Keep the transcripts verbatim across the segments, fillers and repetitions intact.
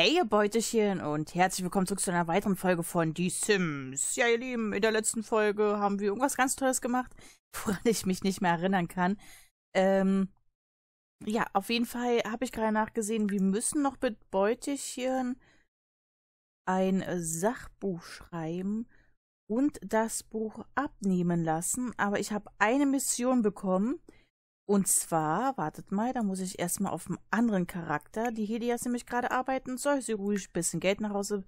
Hey ihr Beutechen und herzlich willkommen zurück zu einer weiteren Folge von Die Sims. Ja ihr Lieben, in der letzten Folge haben wir irgendwas ganz Tolles gemacht, woran ich mich nicht mehr erinnern kann. Ähm, ja, auf jeden Fall habe ich gerade nachgesehen, wir müssen noch mit Beutechen ein Sachbuch schreiben und das Buch abnehmen lassen. Aber ich habe eine Mission bekommen. Und zwar, wartet mal, da muss ich erstmal auf einen anderen Charakter, die Helias nämlich gerade arbeiten, soll sie ruhig ein bisschen Geld nach Hause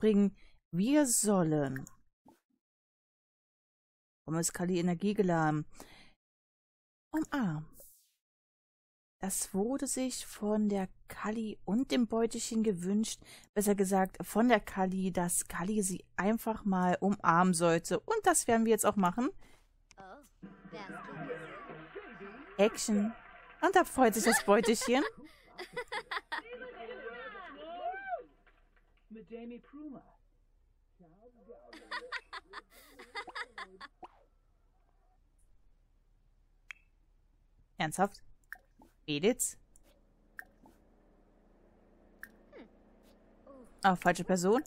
bringen. Wir sollen... Warum ist Kali Energie geladen? Umarmen. Das wurde sich von der Kali und dem Beutechen gewünscht, besser gesagt von der Kali, dass Kali sie einfach mal umarmen sollte. Und das werden wir jetzt auch machen. Oh, Action. Und da freut sich das Beutechen. Ernsthaft? Edith? Oh, falsche Person.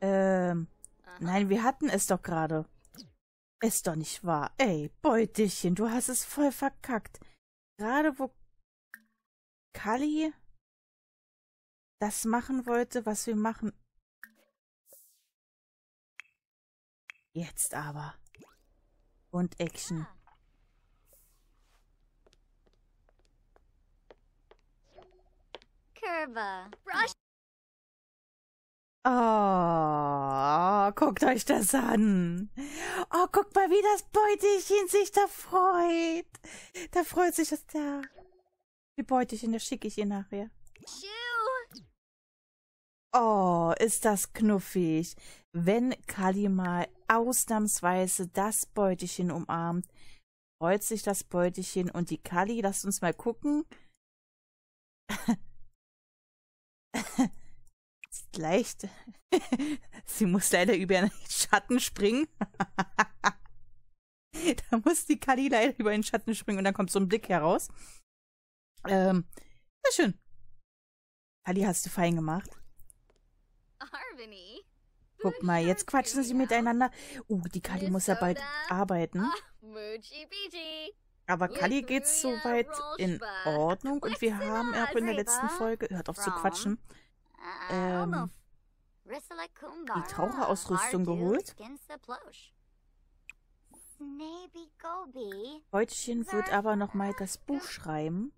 Ähm, nein, wir hatten es doch gerade. Ist doch nicht wahr. Ey, Beutechen, du hast es voll verkackt. Gerade wo Kali das machen wollte, was wir machen. Jetzt aber. Und Action. Curve. Oh, guckt euch das an. Oh, guckt mal, wie das Beutechen sich da freut. Da freut sich das da. Die Beutechen, das schicke ich ihr nachher. Oh, ist das knuffig. Wenn Kali mal ausnahmsweise das Beutechen umarmt, freut sich das Beutechen und die Kali, lasst uns mal gucken. Leicht. Sie muss leider über einen Schatten springen. Da muss die Kali leider über einen Schatten springen und dann kommt so ein Blick heraus. Ähm, sehr schön. Kali, hast du fein gemacht. Guck mal, jetzt quatschen sie miteinander. Uh, die Kali muss ja bald arbeiten. Aber Kali geht's soweit in Ordnung und wir haben auch in der letzten Folge, hört auf zu quatschen, Ähm, die Taucherausrüstung geholt. Beutechen wird aber nochmal das Buch schreiben.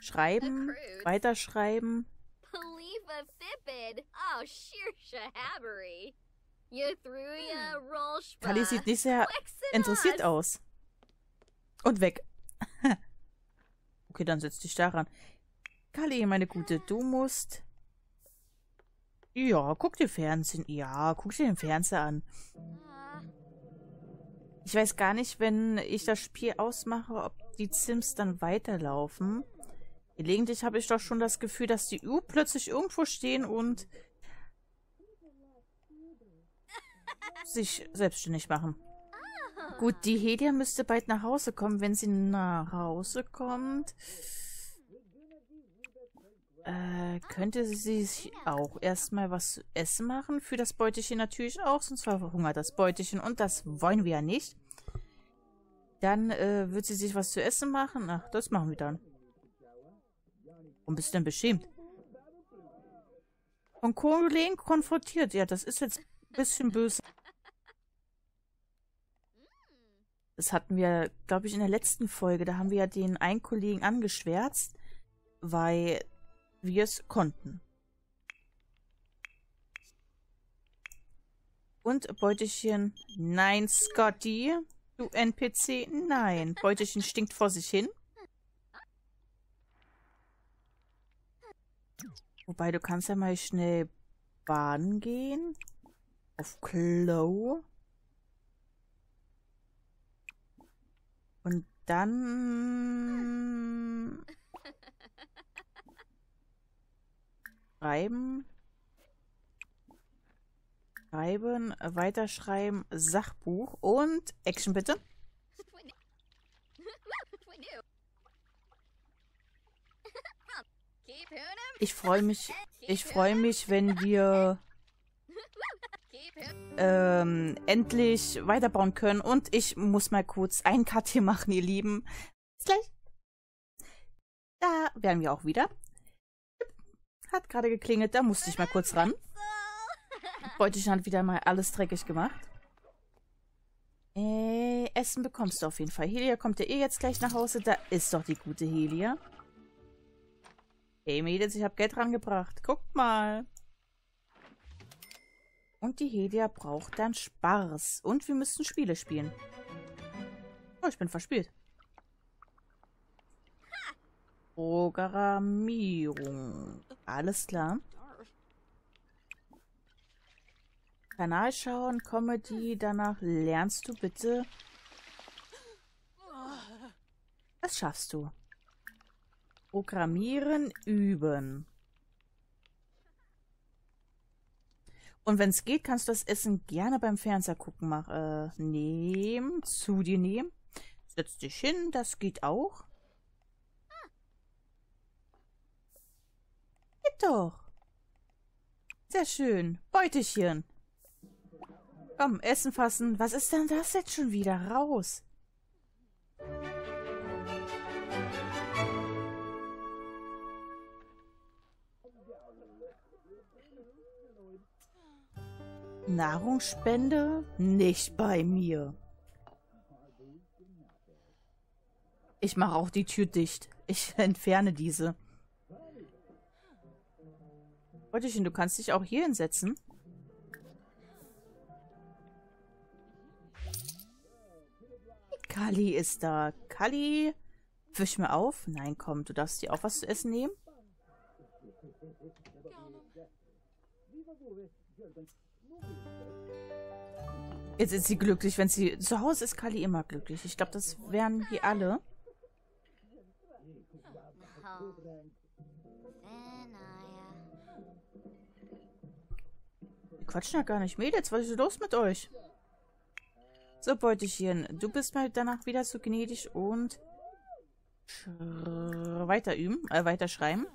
Schreiben, weiterschreiben. Kali sieht nicht sehr interessiert aus. Und weg. Okay, dann setz dich daran. Kali, meine Gute, du musst... Ja, guck dir Fernsehen. Ja, guck dir den Fernseher an. Ich weiß gar nicht, wenn ich das Spiel ausmache, ob die Sims dann weiterlaufen. Gelegentlich habe ich doch schon das Gefühl, dass die U plötzlich irgendwo stehen und sich selbstständig machen. Gut, die Helia müsste bald nach Hause kommen. Wenn sie nach Hause kommt, äh, könnte sie sich auch erstmal was zu essen machen. Für das Beutechen natürlich auch, sonst verhungert das Beutechen und das wollen wir ja nicht. Dann äh, wird sie sich was zu essen machen. Ach, das machen wir dann. Warum bist du denn beschämt? Von Kollegen konfrontiert. Ja, das ist jetzt ein bisschen böse. Das hatten wir, glaube ich, in der letzten Folge. Da haben wir ja den einen Kollegen angeschwärzt, weil wir es konnten. Und Beutechen, nein, Scotty, du N P C, nein. Beutechen stinkt vor sich hin. Wobei, du kannst ja mal schnell baden gehen. Auf Klo. Und dann... Schreiben. Schreiben, weiterschreiben, Sachbuch und Action bitte. Ich freue mich, ich freue mich, wenn wir ähm, endlich weiterbauen können. Und ich muss mal kurz einen Cut hier machen, ihr Lieben. Bis gleich. Da wären wir auch wieder. Hat gerade geklingelt, da musste ich mal kurz ran. Heute schon wieder mal alles dreckig gemacht. Äh, Essen bekommst du auf jeden Fall. Helia kommt ja eh jetzt gleich nach Hause. Da ist doch die gute Helia. Hey Mädels, ich habe Geld rangebracht. Guckt mal. Und die Helia braucht dann Spaß. Und wir müssen Spiele spielen. Oh, ich bin verspielt. Programmierung. Alles klar. Kanal schauen, Comedy, danach lernst du bitte. Das schaffst du. Programmieren, üben. Und wenn es geht, kannst du das Essen gerne beim Fernseher gucken. Mach, äh, nehmen, zu dir nehmen. Setz dich hin, das geht auch. Geht doch. Sehr schön. Beutechen. Komm, Essen fassen. Was ist denn das jetzt schon wieder? Raus. Nahrungsspende? Nicht bei mir. Ich mache auch die Tür dicht. Ich entferne diese. Beutelchen, du kannst dich auch hier hinsetzen. Kali ist da. Kali, wisch mir auf. Nein, komm, du darfst dir auch was zu essen nehmen. Jetzt ist sie glücklich, wenn sie... Zu Hause ist Kali immer glücklich. Ich glaube, das wären wir alle. Die quatschen ja gar nicht. Mädels, was ist los mit euch? So, Beutelchen, du bist mal danach wieder so gnädig und weiter üben, äh, weiter schreiben.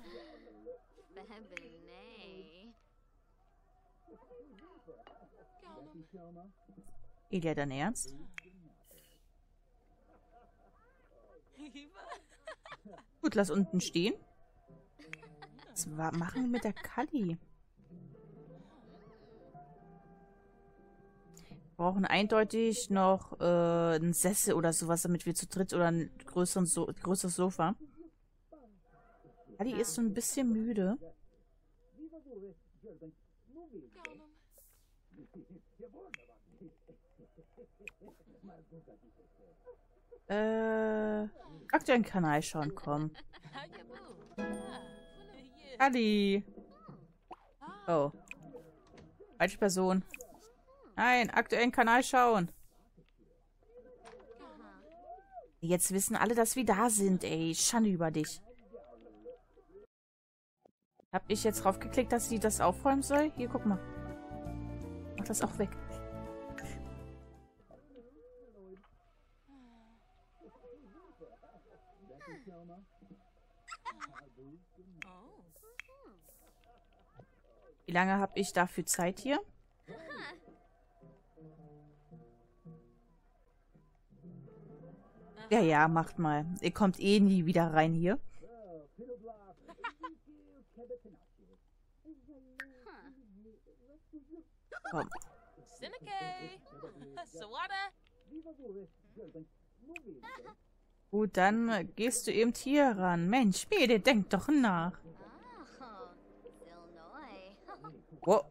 Elia, dein Ernst? Gut, lass unten stehen. Was machen wir mit der Kali? Wir brauchen eindeutig noch äh, einen Sessel oder sowas, damit wir zu dritt oder ein größeres, so größeres Sofa. Kali ist so ein bisschen müde. Äh, aktuellen Kanal schauen, komm. Kali! Oh. Falsche Person. Nein, aktuellen Kanal schauen. Jetzt wissen alle, dass wir da sind, ey. Schande über dich. Hab ich jetzt drauf geklickt, dass sie das aufräumen soll? Hier, guck mal. Mach das auch weg. Wie lange habe ich dafür Zeit hier? Ja, ja, macht mal. Ihr kommt eh nie wieder rein hier. Komm. Gut, dann gehst du eben hier ran. Mensch, Mädel, denk doch nach. Wow.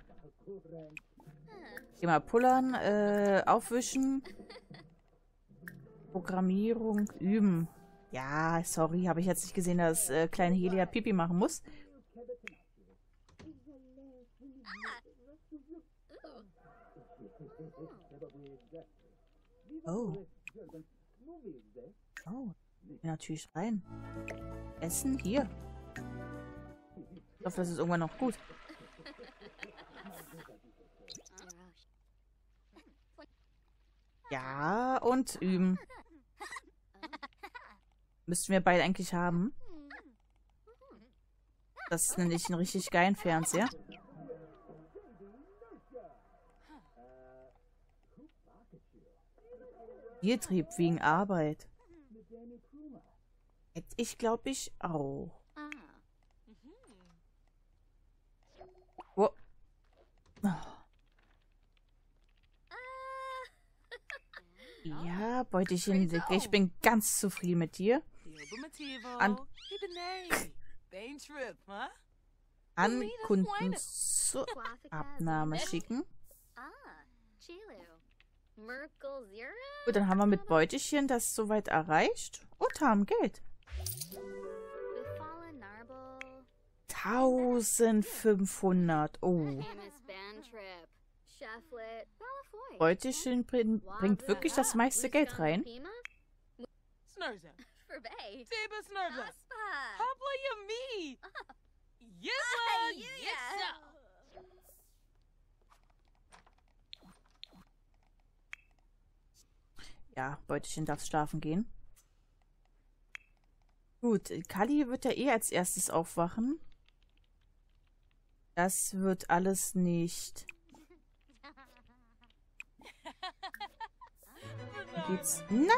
Geh mal pullern, äh, aufwischen. Programmierung üben. Ja, sorry, habe ich jetzt nicht gesehen, dass äh, kleine Helia Pipi machen muss. Oh. Oh. Natürlich rein. Essen hier. Ich hoffe, das ist irgendwann noch gut. Ja, und üben. Müssten wir beide eigentlich haben. Das nenne ich einen richtig geilen Fernseher. Biertrieb wegen Arbeit. Hätte ich, glaube ich, auch. Oh. Oh. Ja, Beutelchen, ich bin ganz zufrieden mit dir. An, An Kunden zur Abnahme schicken. Gut, dann haben wir mit Beutelchen das soweit erreicht und haben Geld. eintausendfünfhundert. Oh. Beutelchen bringt wirklich das meiste Geld rein. Ja, Beutelchen darf schlafen gehen. Gut, Kali wird ja eh als erstes aufwachen. Das wird alles nicht. Geht's? Nein!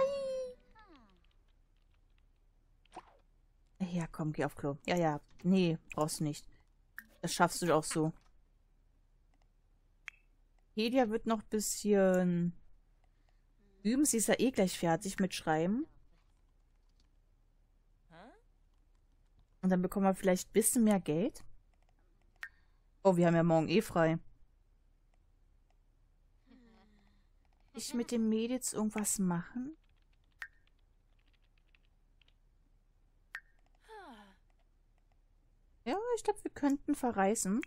Ja, komm, geh auf Klo. Ja, ja. Nee, brauchst du nicht. Das schaffst du auch so. Helia wird noch ein bisschen üben. Sie ist ja eh gleich fertig mit Schreiben. Und dann bekommen wir vielleicht ein bisschen mehr Geld. Oh, wir haben ja morgen eh frei. Ich mit dem Mädels irgendwas machen? Ja, ich glaube, wir könnten verreisen.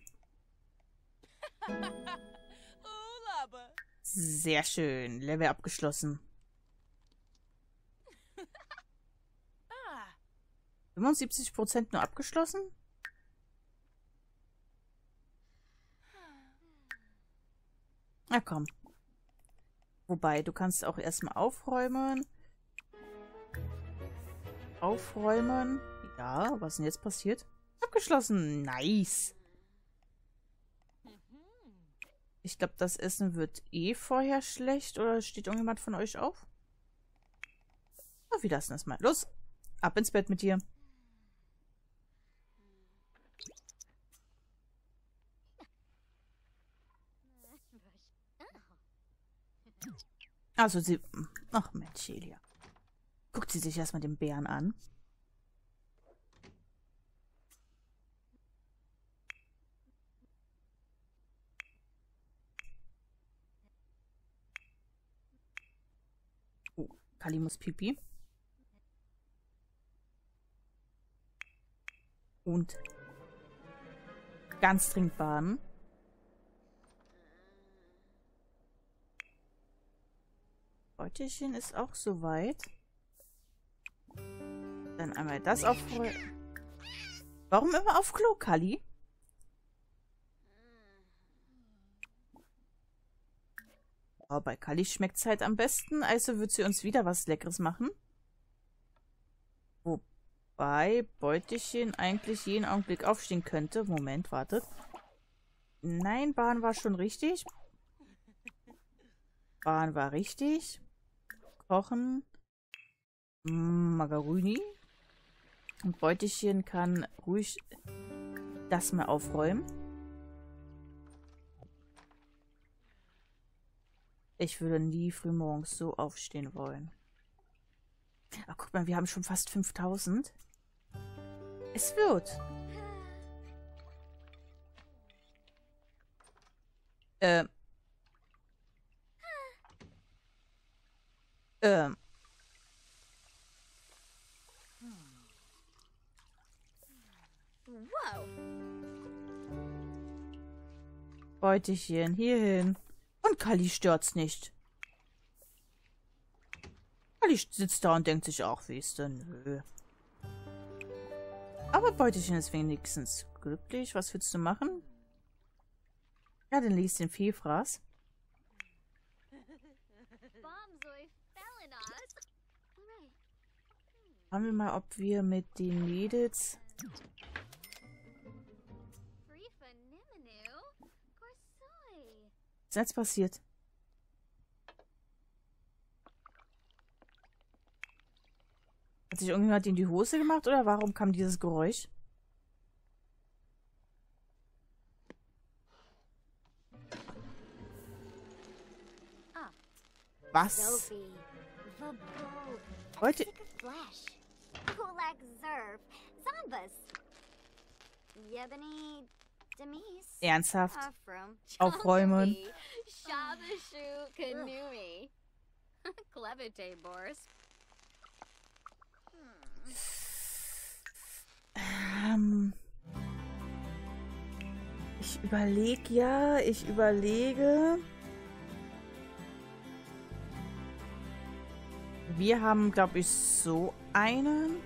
Sehr schön. Level abgeschlossen. fünfundsiebzig Prozent nur abgeschlossen? Na komm. Wobei, du kannst auch erstmal aufräumen. Aufräumen. Ja, was ist denn jetzt passiert? Abgeschlossen. Nice. Ich glaube, das Essen wird eh vorher schlecht. Oder steht irgendjemand von euch auf? Oh, wir lassen das mal. Los, ab ins Bett mit dir. Also sie... Ach Mensch, Helia. Guckt sie sich erstmal den Bären an. Oh, Kali muss pipi. Und ganz dringend baden. Beutelchen ist auch soweit. Dann einmal das aufräumen. Warum immer auf Klo, Kali? Oh, bei Kali schmeckt es halt am besten, also wird sie uns wieder was Leckeres machen. Wobei Beutelchen eigentlich jeden Augenblick aufstehen könnte. Moment, wartet. Nein, Bahn war schon richtig. Bahn war richtig. Kochen. Magaruni. Und Beutelchen kann ruhig das mal aufräumen. Ich würde nie frühmorgens so aufstehen wollen. Ach, guck mal, wir haben schon fast fünftausend. Es wird. Äh. Ähm. Wow. Beutelchen, hierhin. Und Kali stört's nicht. Kali sitzt da und denkt sich auch, wie ist denn? Nö. Aber Beutelchen ist wenigstens glücklich. Was willst du machen? Ja, dann liest den Fehlfraß. Schauen wir mal, ob wir mit den Mädels Ist etwas passiert? Hat sich irgendjemand in die Hose gemacht oder warum kam dieses Geräusch? Was? Heute. Ernsthaft? Aufräumen. Ähm. Ich überlege, ja, ich überlege. Wir haben, glaube ich, so einen.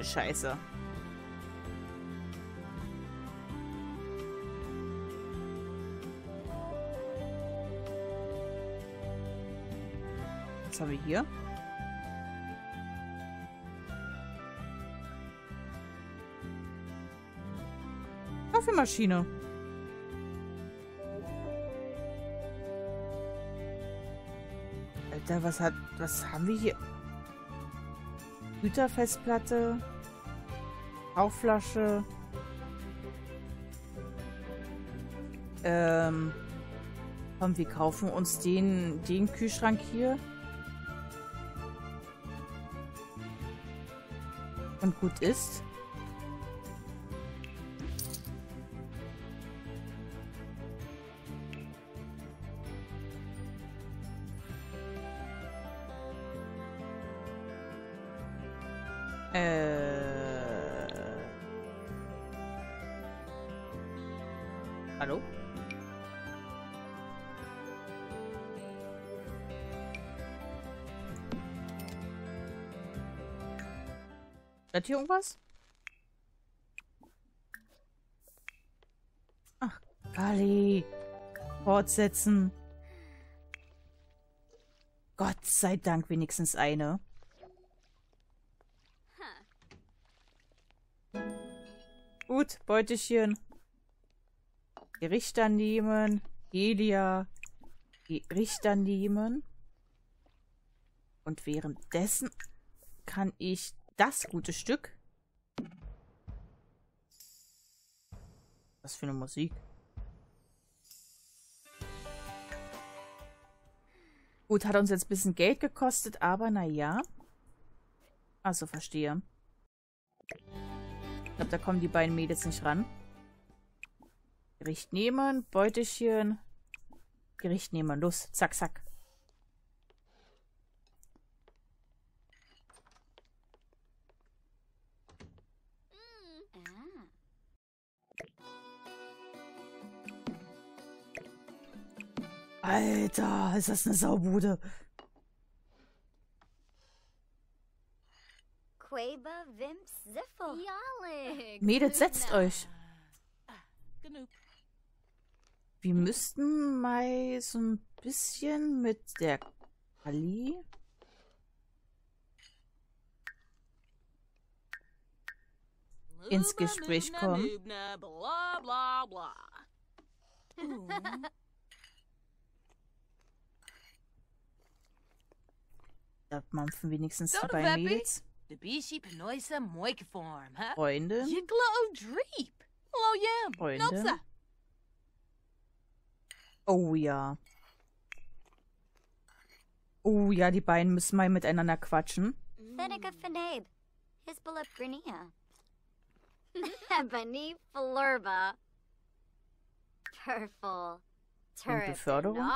Scheiße. Was haben wir hier? Kaffeemaschine. Alter, was hat, was haben wir hier? Güterfestplatte, Aufflasche, ähm, komm, wir kaufen uns den, den Kühlschrank hier. Und gut ist. Hallo? Hat hier irgendwas? Ach, Gali. Fortsetzen. Gott sei Dank wenigstens eine. Gut, Beuteschirn. Richter nehmen, Helia, Richter nehmen. Und währenddessen kann ich das gute Stück. Was für eine Musik. Gut, hat uns jetzt ein bisschen Geld gekostet, aber naja. Also verstehe. Ich glaube, da kommen die beiden Mädels nicht ran. Gericht nehmen, Beuteschirn. Gericht nehmen, los, zack, zack. Alter, ist das eine Saubude. Mädels, setzt euch. Wir müssten mal so ein bisschen mit der Kali. Ins Gespräch kommen. Da mampfen wenigstens die beiden Mädels. Freunde. Freunde. Oh ja. Oh ja, die beiden müssen mal miteinander quatschen. Und Beförderung?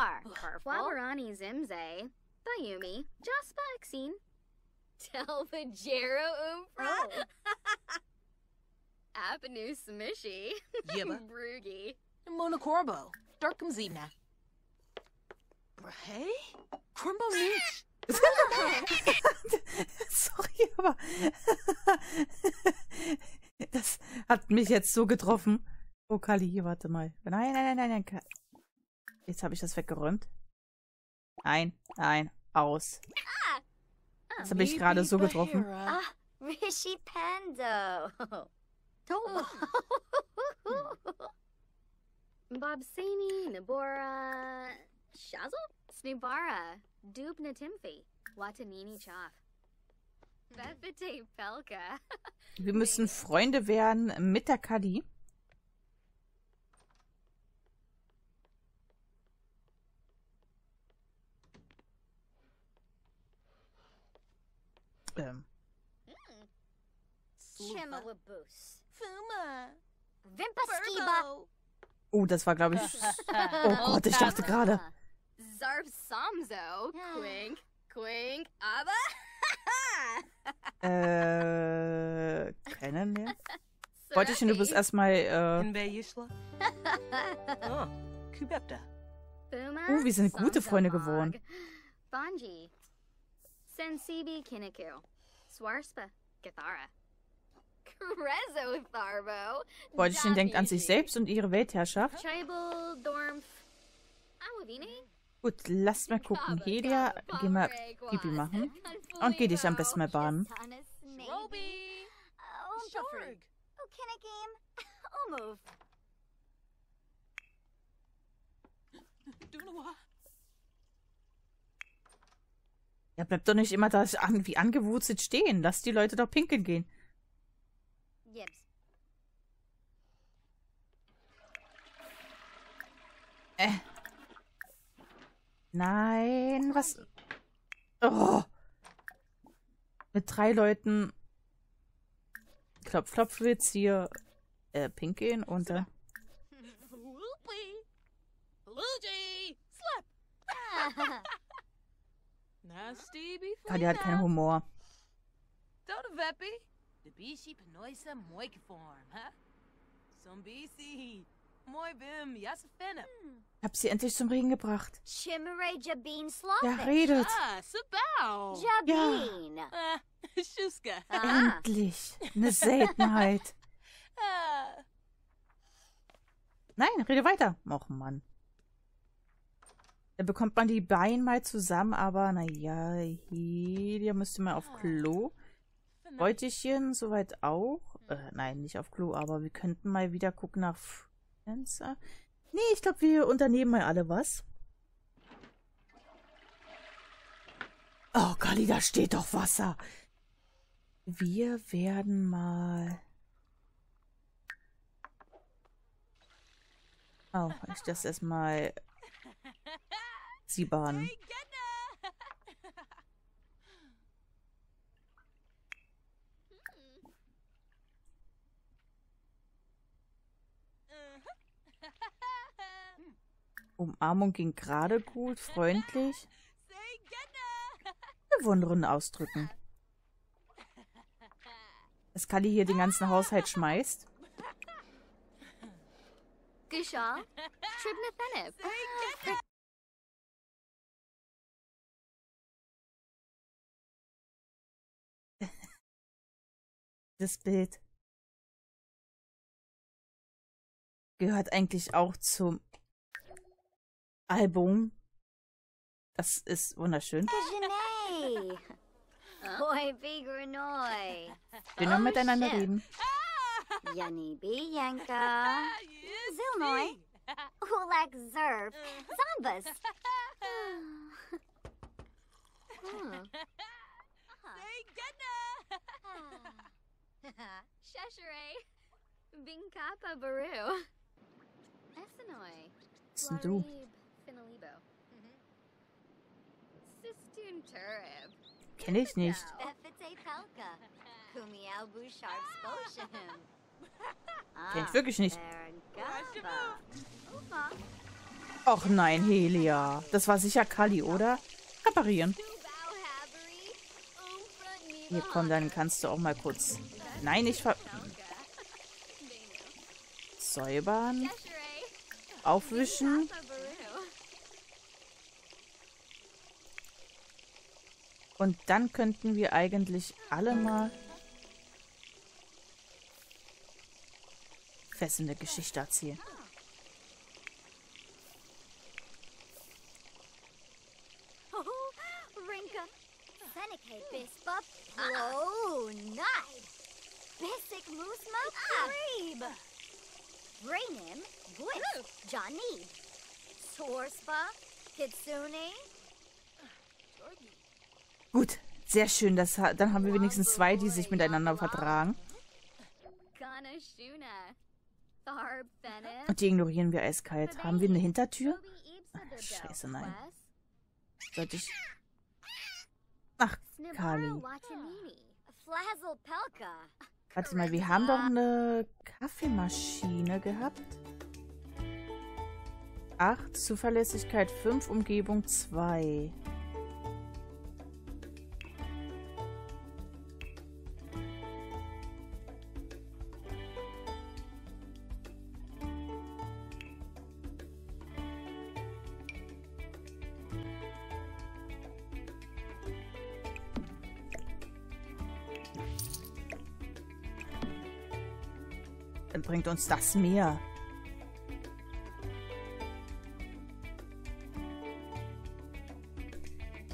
Monocorbo. Darkum Zina. Hey? Crumbo Niche. Sorry, aber das hat mich jetzt so getroffen. Oh, Kali, hier, warte mal. Nein, nein, nein, nein, nein. Jetzt habe ich das weggeräumt. Nein, nein, aus. Das habe ich gerade so getroffen. Ah, Rishi Pando. Toma. Bobsini, Nabora, Shazzle, Snibara, Dub Natimfi, Watanini Chaff. Wir müssen Freunde werden mit der Kadi. Ähm. Oh, das war, glaube ich. Oh Gott, ich dachte gerade. Äh, keiner mehr? Wollte ich denn, du bist erstmal, äh... Uh, wir sind gute Freunde geworden. Beutelchen denkt an sich selbst und ihre Weltherrschaft. Gut, lasst mal gucken. Helia, geh mal Pipi machen. Und geh dich am besten mal baden. Ja, bleibt doch nicht immer da an, wie angewurzelt stehen. Lass die Leute doch pinkeln gehen. Äh. Nein, was? Oh. Mit drei Leuten. Klopf, klopf, willst hier äh, pinkeln und äh. Kadi hat keinen Humor. Ich hab sie endlich zum Reden gebracht. Er redet. Ja. Endlich. Eine Seltenheit. Nein, rede weiter. Och Mann. Da bekommt man die Beine mal zusammen, aber naja, hier müsste man auf Klo. Beutelchen, soweit auch. Äh, nein, nicht auf Klo, aber wir könnten mal wieder gucken nach... Nee, ich glaube, wir unternehmen mal alle was. Oh, Kali, da steht doch Wasser. Wir werden mal... Oh, ich das erstmal... Sie baden. Umarmung ging gerade gut, freundlich. Bewunderung ausdrücken. Dass Kali hier den ganzen Haushalt schmeißt. Das Bild gehört eigentlich auch zum Album. Das ist wunderschön. Wir noch miteinander reden. Was denn du? Kenne ich nicht. Kenn ich wirklich nicht. Och nein, Helia. Das war sicher Kali, oder? Reparieren. Hier, komm, dann kannst du auch mal kurz... Nein, ich ver... Säubern. Aufwischen. Und dann könnten wir eigentlich alle mal... fesselnde Geschichte erzählen. Fennekel bist, Bob. Oh, nein! Bissig Moose Mokrib! Brainim, Gwip, Johnny, Sorspa, Kitsune. Gut, sehr schön. Das, dann haben wir wenigstens zwei, die sich miteinander vertragen. Und die ignorieren wir eiskalt. Haben wir eine Hintertür? Ach, scheiße, nein. Sollte ich... Ach, Kali. Warte mal, wir haben doch eine Kaffeemaschine gehabt. acht, Zuverlässigkeit fünf, Umgebung zwei. Bringt uns das mehr.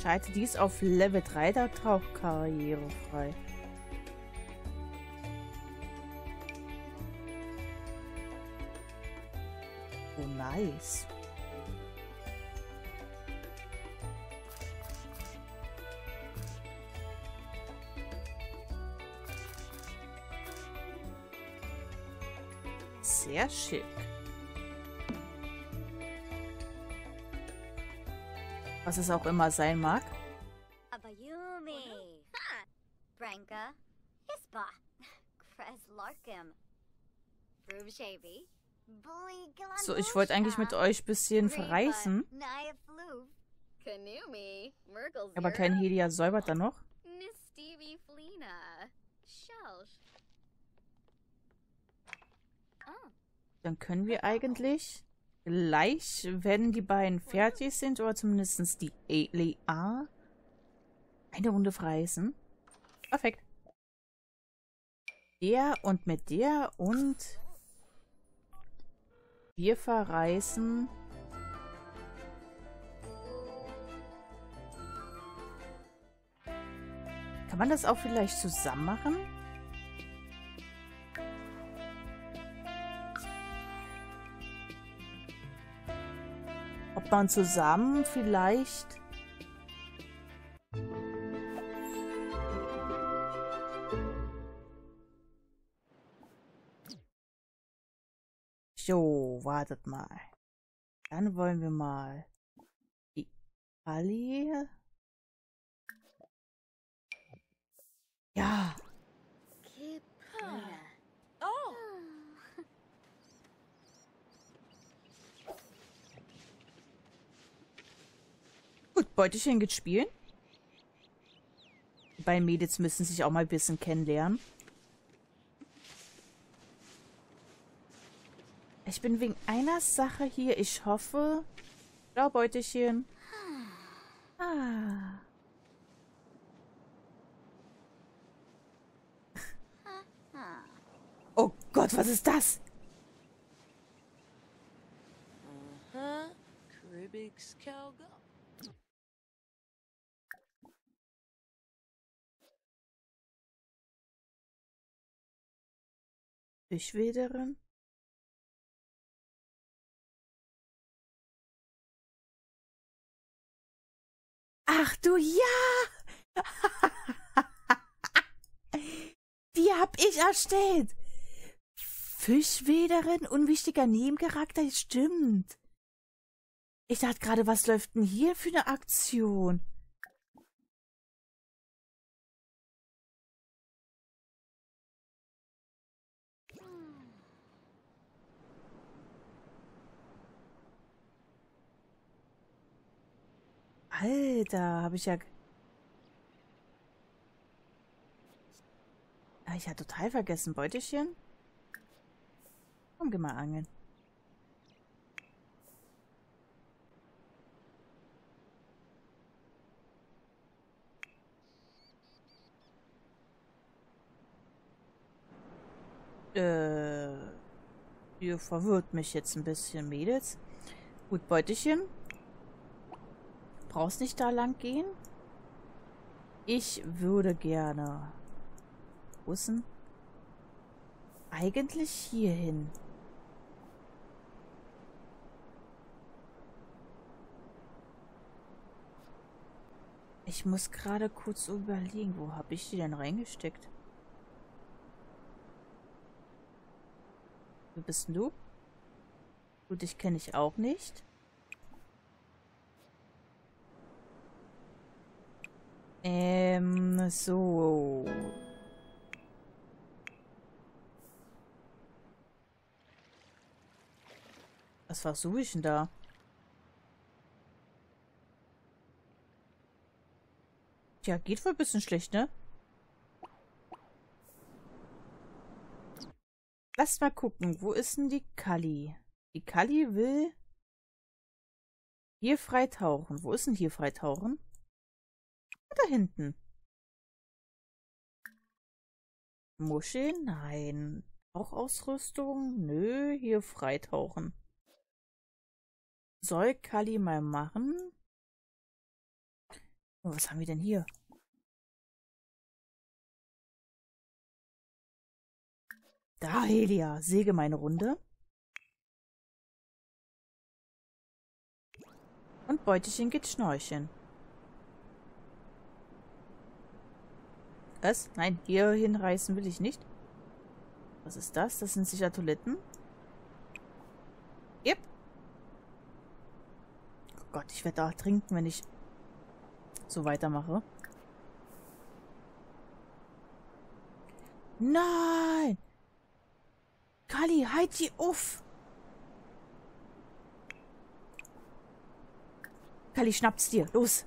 Schalte dies auf Level drei der Tauchkarriere frei. Oh, nice. Sehr schick. Was es auch immer sein mag. So, ich wollte eigentlich mit euch ein bisschen verreisen. Aber kein Helia säubert da noch. Dann können wir eigentlich gleich, wenn die beiden fertig sind, oder zumindest die L A, eine Runde verreisen. Perfekt. Der und mit der und wir verreisen . Kann man das auch vielleicht zusammen machen? Man zusammen vielleicht so, wartet mal, dann wollen wir mal die Kali, ja, Beutelchen geht spielen. Die beiden Mädels müssen sich auch mal ein bisschen kennenlernen. Ich bin wegen einer Sache hier. Ich hoffe... Blau Beutelchen. Ah. Oh Gott, was ist das? Schwederin. Ach du ja! Die hab ich erstellt! Fischwederin, unwichtiger Nebencharakter, stimmt. Ich dachte gerade, was läuft denn hier für eine Aktion? Alter, habe ich ja... Ah, ich hatte total vergessen. Beutelchen? Komm, geh mal angeln. Äh... Ihr verwirrt mich jetzt ein bisschen, Mädels. Gut, Beutelchen. Brauchst nicht da lang gehen? Ich würde gerne... Wo ist denn? Eigentlich hier hin. Ich muss gerade kurz überlegen, wo habe ich die denn reingesteckt? Wie bist denn du? Du, dich kenne ich auch nicht. Ähm, so. Was versuche ich denn da? Tja, geht wohl ein bisschen schlecht, ne? Lass mal gucken, wo ist denn die Kalli? Die Kalli will hier freitauchen. Wo ist denn hier freitauchen? Da hinten. Muscheln? Nein. Tauchausrüstung? Nö, hier freitauchen. Soll Kalli mal machen? Oh, was haben wir denn hier? Da, Helia, säge meine Runde. Und Beutelchen geht schnorcheln. Was? Nein, hier hinreißen will ich nicht. Was ist das? Das sind sicher Toiletten. Yep. Oh Gott, ich werde da trinken, wenn ich so weitermache. Nein! Kalli, halt die auf! Kalli, schnapp's dir. Los!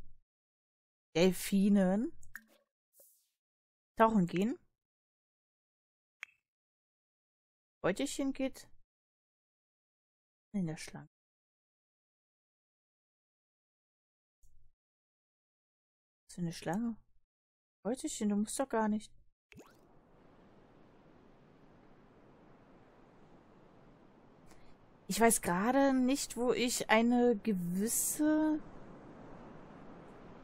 Delfinen tauchen gehen. Beutelchen geht in der Schlange. Was für eine Schlange? Beutelchen, du musst doch gar nicht. Ich weiß gerade nicht, wo ich eine gewisse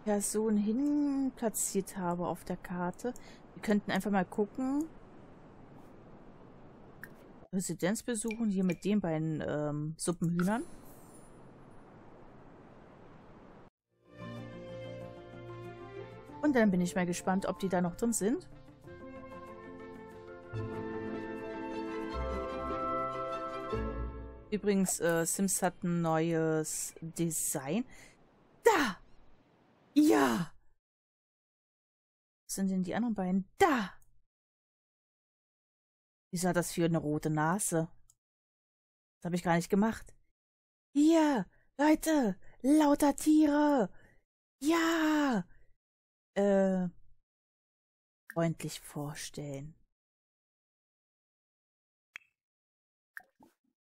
Person hin platziert habe auf der Karte. Wir könnten einfach mal gucken. Residenz besuchen, hier mit den beiden ähm, Suppenhühnern. Und dann bin ich mal gespannt, ob die da noch drin sind. Übrigens, äh, Sims hat ein neues Design. Da! Ja! Was sind denn die anderen beiden? Da! Wieso hat das für eine rote Nase? Das habe ich gar nicht gemacht. Hier! Leute! Lauter Tiere! Ja! Äh... Freundlich vorstellen.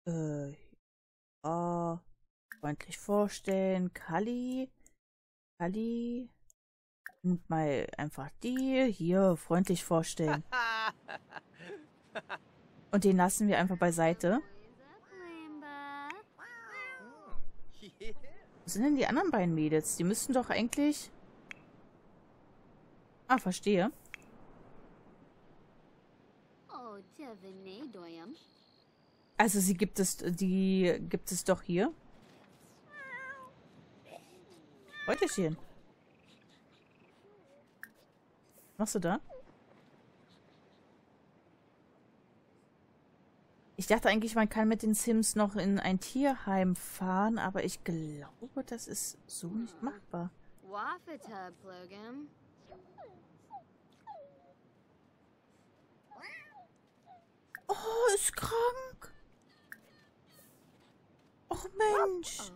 Äh... Ja... Freundlich vorstellen. Kalli... Kalli, und mal einfach die hier freundlich vorstellen. Und den lassen wir einfach beiseite. Wo sind denn die anderen beiden Mädels? Die müssten doch eigentlich... Ah, verstehe. Also sie gibt es, die gibt es doch hier. Beutelchen. Was machst du da? Ich dachte eigentlich, man kann mit den Sims noch in ein Tierheim fahren, aber ich glaube, das ist so nicht machbar. Oh, ist krank. Och Mensch.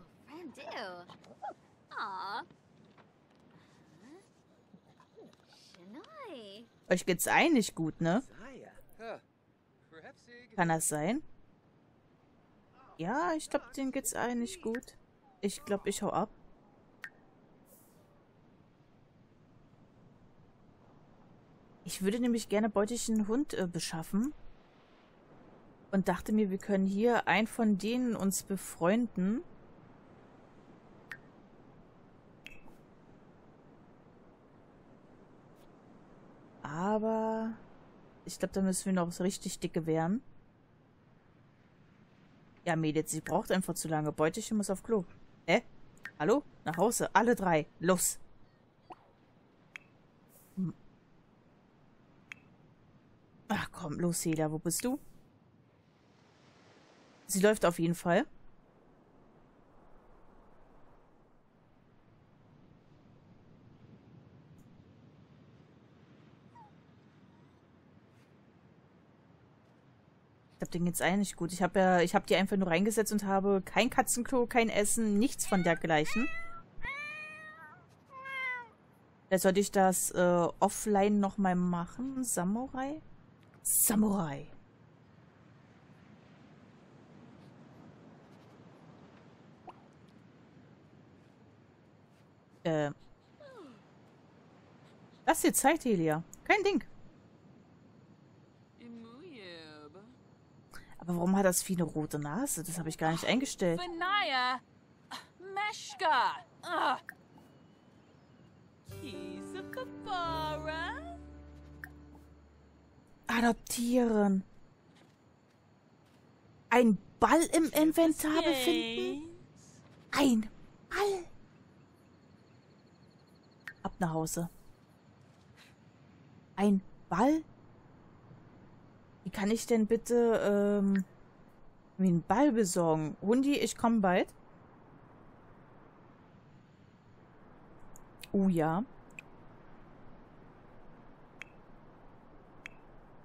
Euch geht's eigentlich gut, ne? Kann das sein? Ja, ich glaube, denen geht's eigentlich gut. Ich glaube, ich hau ab. Ich würde nämlich gerne beutelchen Hund äh, beschaffen. Und dachte mir, wir können hier einen von denen uns befreunden. Aber ich glaube, da müssen wir noch richtig dick gewähren. Ja, Mädels, sie braucht einfach zu lange. Beutelchen muss auf Klo. Hä? Hallo? Nach Hause. Alle drei. Los. Hm. Ach komm, los, Hela. Wo bist du? Sie läuft auf jeden Fall. Ich glaube, denen geht's eigentlich gut. Ich habe ja, ich habe die einfach nur reingesetzt und habe kein Katzenklo, kein Essen, nichts von dergleichen. Da sollte ich das äh, offline nochmal machen. Samurai? Samurai. Äh. Lass dir Zeit, Helia. Kein Ding. Aber warum hat das Vieh eine rote Nase? Das habe ich gar nicht eingestellt. Adoptieren. Ein Ball im Inventar befinden? Ein Ball. Ab nach Hause. Ein Ball? Wie kann ich denn bitte ähm, mir einen Ball besorgen? Hundi, ich komme bald. Oh ja.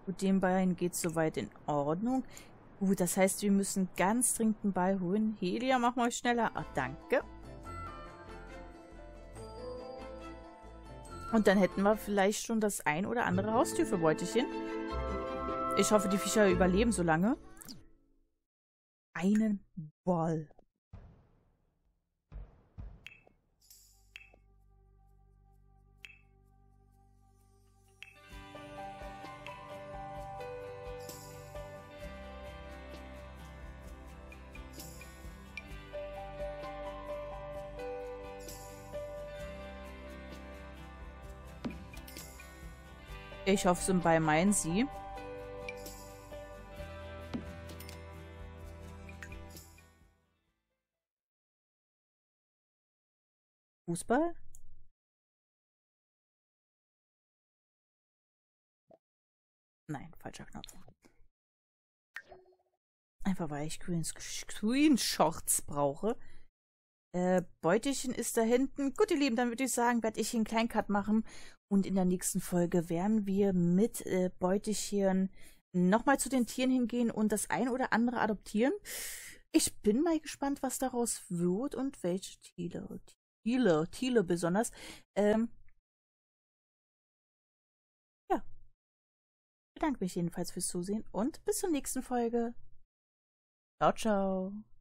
Gut, dem Ballen geht soweit in Ordnung. Gut, das heißt, wir müssen ganz dringend einen Ball holen. Helia, mach mal schneller. Ach, danke. Und dann hätten wir vielleicht schon das ein oder andere Haustür für Beutelchen. Ich hoffe, die Viecher überleben so lange. Einen Ball. Ich hoffe, so ein Ball meinen sie. Fußball? Nein, falscher Knopf. Einfach weil ich Screenshots brauche. Äh, Beutelchen ist da hinten. Gut, ihr Lieben, dann würde ich sagen, werde ich hier einen kleinen Cut machen. Und in der nächsten Folge werden wir mit äh, Beutelchen nochmal zu den Tieren hingehen und das ein oder andere adoptieren. Ich bin mal gespannt, was daraus wird und welche Tiere. Thiele, Thiele besonders. Ähm, ja. Ich bedanke mich jedenfalls fürs Zusehen und bis zur nächsten Folge. Ciao, ciao.